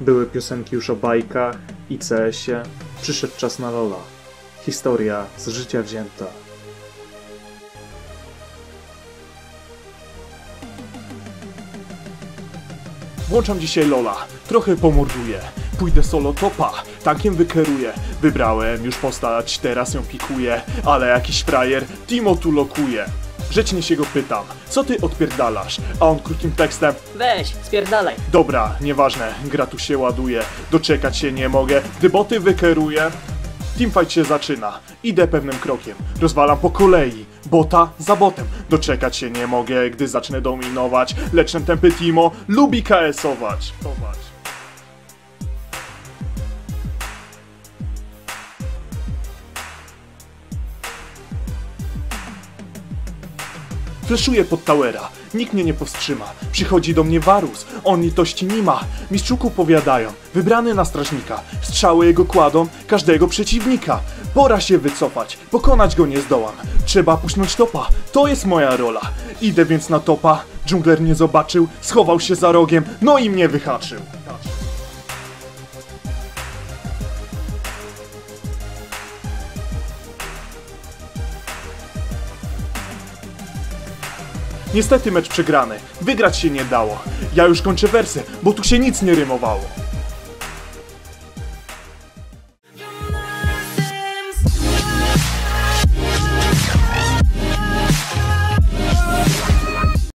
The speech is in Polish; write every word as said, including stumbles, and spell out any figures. Były piosenki już o bajkach i C S ie. Przyszedł czas na Lola. Historia z życia wzięta. Włączam dzisiaj Lola. Trochę pomorduję. Pójdę solo topa, tankiem wykleruję. Wybrałem już postać, teraz ją pikuję. Ale jakiś frajer Timo tu lokuje. Grzecznie się go pytam, co ty odpierdalasz? A on krótkim tekstem: weź, spierdalaj. Dobra, nieważne, gra tu się ładuje. Doczekać się nie mogę, gdy boty wykeruję. Teamfight się zaczyna, idę pewnym krokiem. Rozwalam po kolei, bota za botem. Doczekać się nie mogę, gdy zacznę dominować. Lecz ten tępy Teemo lubi ka esować. Fleszuję pod towera, nikt mnie nie powstrzyma. Przychodzi do mnie Varus, on litości nie ma. Mistrzuku powiadają, wybrany na strażnika. Strzały jego kładą, każdego przeciwnika. Pora się wycofać, pokonać go nie zdołam. Trzeba puśnąć topa, to jest moja rola. Idę więc na topa, dżungler nie zobaczył. Schował się za rogiem, no i mnie wyhaczył. Niestety mecz przegrany, wygrać się nie dało. Ja już kończę wersy, bo tu się nic nie rymowało.